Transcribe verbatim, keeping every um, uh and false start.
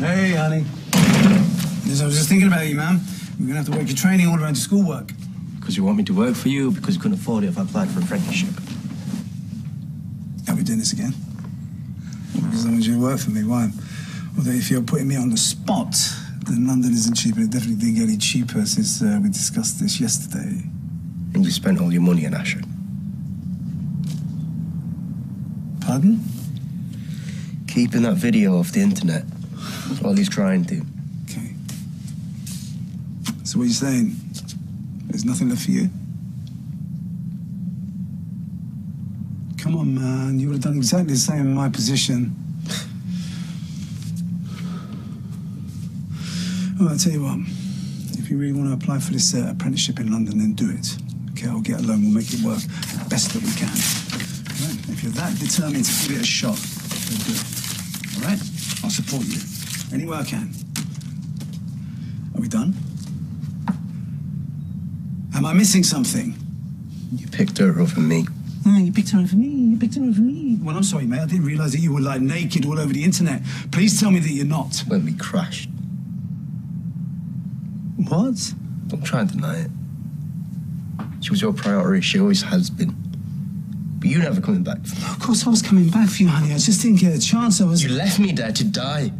Hey, honey. Yes, I was just thinking about you, man. You're going to have to work your training all around your schoolwork. Because you want me to work for you, because you couldn't afford it if I applied for an apprenticeship. Are we doing this again? As long as you work for me, why? Although if you're putting me on the spot, then London isn't cheap, and it definitely didn't get any cheaper since uh, we discussed this yesterday. And you spent all your money on Asher. Pardon? Keeping that video off the internet. That's all he's trying to. Okay. So what are you saying? There's nothing left for you? Come on, man. You would have done exactly the same in my position. Well, I'll tell you what. If you really want to apply for this uh, apprenticeship in London, then do it. Okay, I'll get a loan. We'll make it work the best that we can. Okay? If you're that determined to give it a shot, then do it. All right? I'll support you. Any way I can. Are we done? Am I missing something? You picked her over me. Oh, you picked her over me. You picked her over me. Well, I'm sorry, mate. I didn't realise that you were, like, naked all over the internet. Please tell me that you're not. When we crashed. What? Don't try and deny it. She was your priority. She always has been. But you're never coming back for me. Of course I was coming back for you, honey. I just didn't get a chance. I was... You left me there to die.